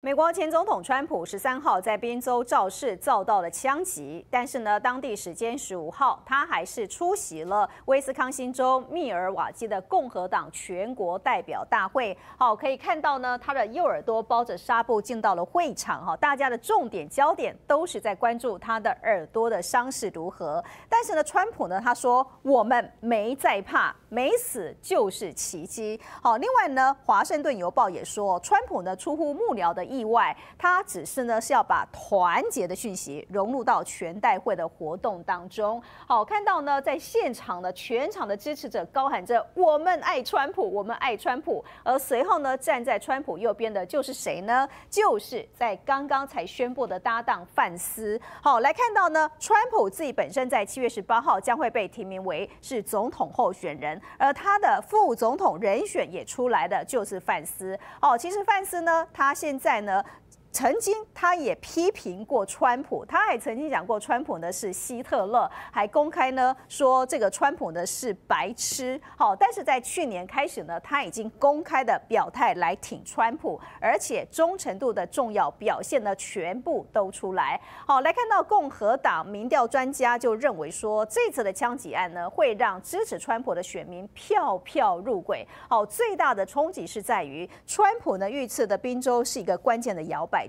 美国前总统川普13号在宾州肇事遭到了枪击，但是呢，当地时间15号，他还是出席了威斯康星州密尔瓦基的共和党全国代表大会。好，可以看到呢，他的右耳朵包着纱布进到了会场。哈，大家的重点焦点都是在关注他的耳朵的伤势如何。但是呢，川普呢，他说我们没在怕，没死就是奇迹。好，另外呢，《华盛顿邮报》也说，川普呢出乎幕僚的 意外，他只是呢是要把团结的讯息融入到全代会的活动当中。好，看到呢在现场呢全场的支持者高喊着“我们爱川普，我们爱川普”。而随后呢站在川普右边的就是谁呢？就是在刚刚才宣布的搭档范斯。好，来看到呢川普自己本身在7月18号将会被提名为是总统候选人，而他的副总统人选也出来的就是范斯。哦，其实范斯呢他现在 曾经他也批评过川普，他还曾经讲过川普呢是希特勒，还公开呢说这个川普呢是白痴。好，但是在去年开始呢，他已经公开的表态来挺川普，而且忠诚度的重要表现呢全部都出来。好，来看到共和党民调专家就认为说，这次的枪击案呢会让支持川普的选民票票入轨。好，最大的冲击是在于川普呢遇刺的宾州是一个关键的摇摆 州。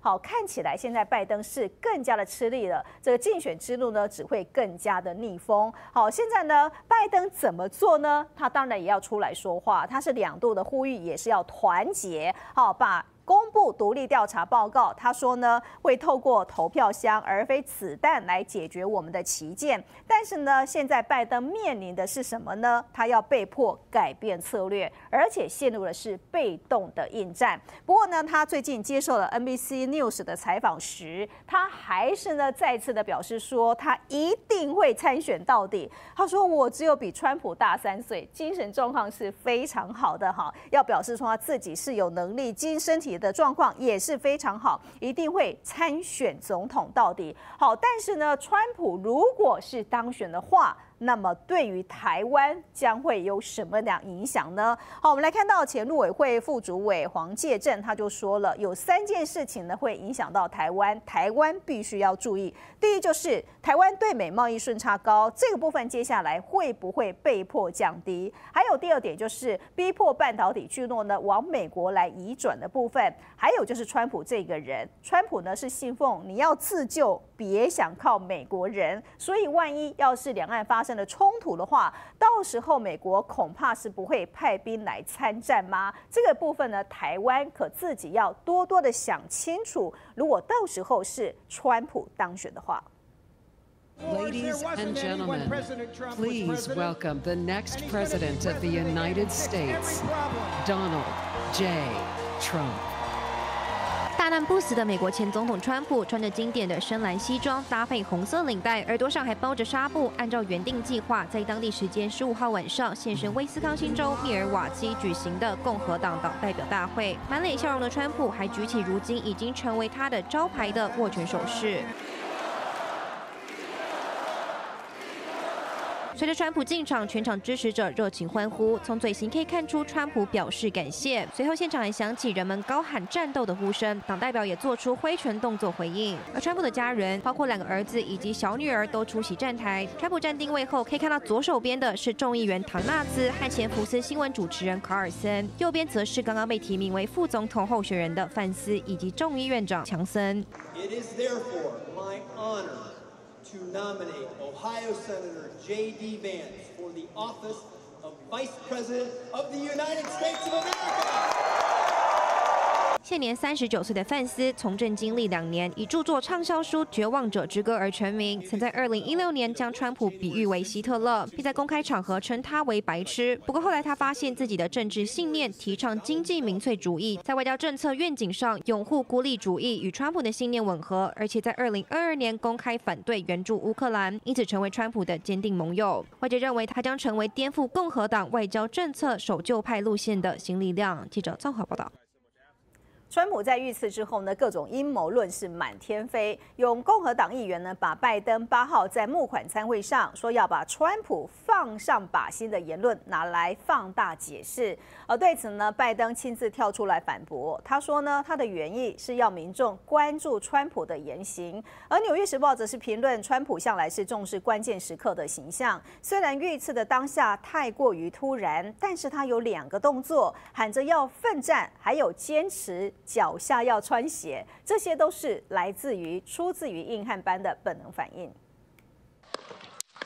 好，看起来现在拜登是更加的吃力了，这个竞选之路呢只会更加的逆风。好，现在呢，拜登怎么做呢？他当然也要出来说话，他是2度的呼吁，也是要团结，好把 公布独立调查报告，他说呢会透过投票箱而非子弹来解决我们的旗舰。但是呢，现在拜登面临的是什么呢？他要被迫改变策略，而且陷入的是被动的应战。不过呢，他最近接受了 NBC News 的采访时，他还是呢再次的表示说，他一定会参选到底。他说我只有比川普大3岁，精神状况是非常好的哈，要表示说他自己是有能力经身体 的状况也是非常好，一定会参选总统到底。好，但是呢，川普如果是当选的话， 那么对于台湾将会有什么样影响呢？好，我们来看到前陆委会副主委黄介正他就说了，有3件事情呢会影响到台湾，台湾必须要注意。第一就是台湾对美贸易顺差高，这个部分接下来会不会被迫降低？还有第2点就是逼迫半导体聚落呢往美国来移转的部分，还有就是川普这个人，川普呢是信奉你要自救，别想靠美国人，所以万一要是两岸发生了冲突的话，到时候美国恐怕是不会派兵来参战吗？这个部分呢，台湾可自己要多多的想清楚。如果到时候是川普当选的话。 Ladies and gentlemen, please welcome the next president of the United States, Donald J. Trump. 大难不死的美国前总统川普，穿着经典的深蓝西装，搭配红色领带，耳朵上还包着纱布。按照原定计划，在当地时间15号晚上现身威斯康星州密尔瓦基举行的共和党党代表大会。满脸笑容的川普还举起如今已经成为他的招牌的握拳手势。 随着川普进场，全场支持者热情欢呼。从嘴型可以看出，川普表示感谢。随后，现场还响起人们高喊“战斗”的呼声，党代表也做出挥拳动作回应。而川普的家人，包括2个儿子以及小女儿，都出席站台。川普站定位后，可以看到左手边的是众议员唐纳兹和前福斯新闻主持人卡尔森，右边则是刚刚被提名为副总统候选人的范斯以及众议院长强森。 To nominate Ohio Senator J.D. Vance for the office of Vice President of the United States of America. 现年39岁的范斯从政经历2年，以著作畅销书《绝望者之歌》而成名。曾在2016年将川普比喻为希特勒，并在公开场合称他为白痴。不过后来他发现自己的政治信念提倡经济民粹主义，在外交政策愿景上拥护孤立主义，与川普的信念吻合。而且在2022年公开反对援助乌克兰，因此成为川普的坚定盟友。外界认为他将成为颠覆共和党外交政策守旧派路线的新力量。记者赵华报道。川普在遇刺之后呢，各种阴谋论是满天飞。有共和党议员呢，把拜登8号在募款餐会上说要把川普放上靶心的言论拿来放大解释。而对此呢，拜登亲自跳出来反驳。他说呢，他的原意是要民众关注川普的言行。而《纽约时报》则是评论川普向来是重视关键时刻的形象。虽然遇刺的当下太过于突然，但是他有2个动作，喊着要奋战，还有坚持。 脚下要穿鞋，这些都是出自于硬汉般的本能反应。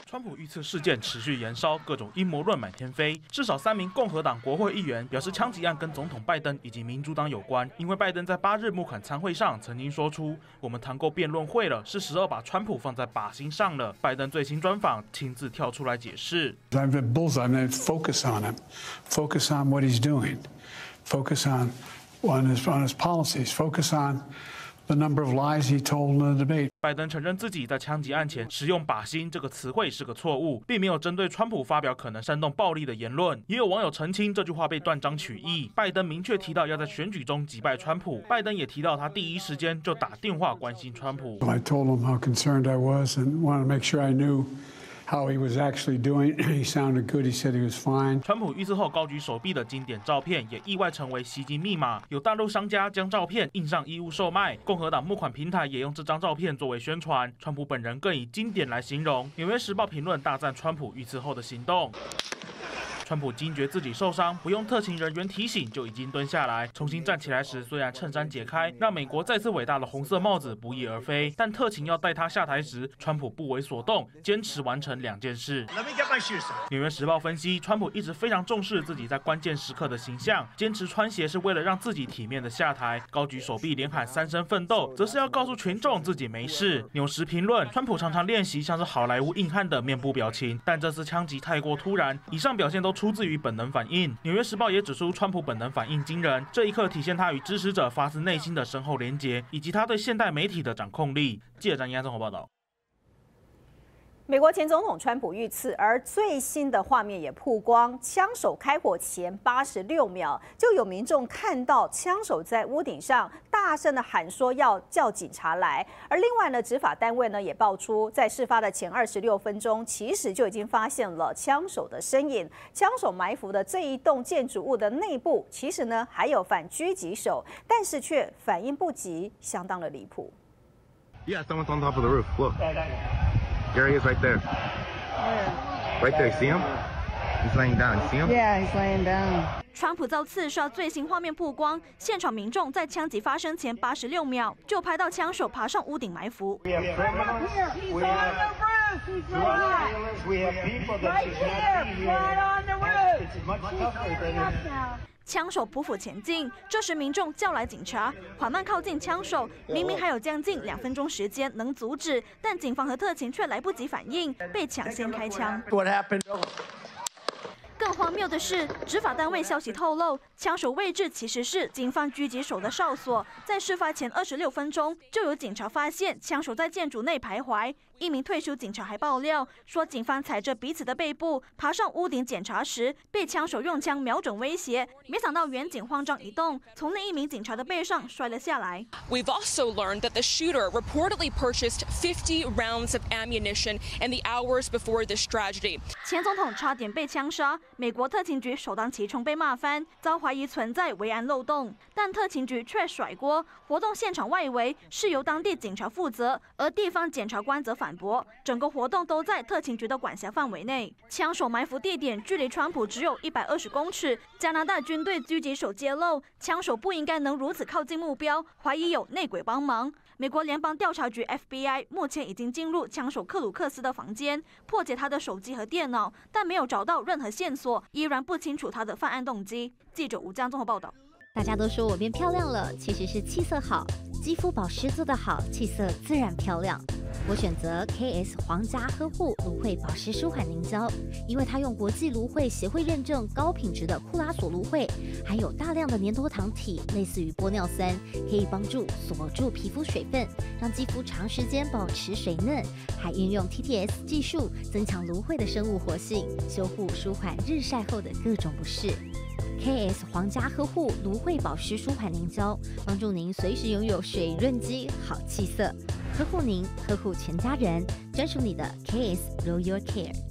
川普遇刺事件持续延烧，各种阴谋论满天飞。至少3名共和党国会议员表示，枪击案跟总统拜登以及民主党有关，因为拜登在8日募款餐会上曾经说出“我们谈过辩论会了，是时候把川普放在靶心上了”。拜登最新专访亲自跳出来解释 ：“I'm at bullseye. I'm at focus on him. Focus on what he's doing. Focus on.” On his policies, focus on the number of lies he told in the debate. 拜登承认自己在枪击案前使用“靶心”这个词汇是个错误，并没有针对川普发表可能煽动暴力的言论。也有网友澄清这句话被断章取义。拜登明确提到要在选举中击败川普，拜登也提到他第一时间就打电话关心川普。I told him how concerned I was and wanted to make sure I knew. How he was actually doing? He sounded good. He said he was fine. 川普遇刺后高举手臂的经典照片，也意外成为袭击密码。有大陆商家将照片印上衣物售卖，共和党募款平台也用这张照片作为宣传。川普本人更以经典来形容。《纽约时报》评论大赞川普遇刺后的行动。 川普惊觉自己受伤，不用特勤人员提醒就已经蹲下来。重新站起来时，虽然衬衫解开，让美国再次伟大的红色帽子不翼而飞，但特勤要带他下台时，川普不为所动，坚持完成2件事。《纽约时报》分析，川普一直非常重视自己在关键时刻的形象，坚持穿鞋是为了让自己体面的下台，高举手臂连喊3声奋斗，则是要告诉群众自己没事。纽时评论，川普常常练习像是好莱坞硬汉的面部表情，但这次枪击太过突然，以上表现都出自于本能反应。《纽约时报》也指出，川普本能反应惊人，这一刻体现他与支持者发自内心的深厚连结，以及他对现代媒体的掌控力。记者张燕综合报道。 美国前总统川普遇刺，而最新的画面也曝光，枪手开火前86秒，就有民众看到枪手在屋顶上大声的喊说要叫警察来。而另外呢，执法单位呢也爆出，在事发的前26分钟，其实就已经发现了枪手的身影。枪手埋伏的这一栋建筑物的内部，其实呢还有反狙击手，但是却反应不及，相当的离谱。Yeah, someone's on top of the roof. Look. There he is right there. Where? Right there, see him? He's laying down, see him? Yeah, he's laying down. 川普遭刺杀最新画面曝光，现场民众在枪击发生前86秒就拍到枪手爬上屋顶埋伏。枪手匍匐前进，这时民众叫来警察，缓慢靠近枪手。明明还有将近2分钟时间能阻止，但警方和特勤却来不及反应，被抢先开枪。更荒谬的是，执法单位消息透露，枪手位置其实是警方狙击手的哨所，在事发前26分钟就有警察发现枪手在建筑内徘徊。 一名退休警察还爆料说，警方踩着彼此的背部爬上屋顶检查时，被枪手用枪瞄准威胁。没想到远警慌张一动，从另一名警察的背上摔了下来。We've also learned that the shooter reportedly purchased 50 rounds of ammunition in the hours before this tragedy. 前总统差点被枪杀，美国特勤局首当其冲被骂翻，遭怀疑存在维安漏洞，但特勤局却甩锅。活动现场外围是由当地警察负责，而地方检察官则反。 整个活动都在特勤局的管辖范围内。枪手埋伏地点距离川普只有120公尺。加拿大军队狙击手揭露，枪手不应该能如此靠近目标，怀疑有内鬼帮忙。美国联邦调查局 （FBI） 目前已经进入枪手克鲁克斯的房间，破解他的手机和电脑，但没有找到任何线索，依然不清楚他的犯案动机。记者吴江综合报道。大家都说我变漂亮了，其实是气色好，肌肤保湿做得好，气色自然漂亮。我选择 KS 皇家呵护芦荟保湿舒缓凝胶，因为它用国际芦荟协会认证高品质的库拉索芦荟，含有大量的粘多糖体，类似于玻尿酸，可以帮助锁住皮肤水分，让肌肤长时间保持水嫩。还运用 TTS 技术增强芦荟的生物活性，修护舒缓日晒后的各种不适。 KS 皇家呵护芦荟保湿舒缓凝胶，帮助您随时拥有水润肌、好气色，呵护您，呵护全家人，专属你的 KS ROYAL CARE。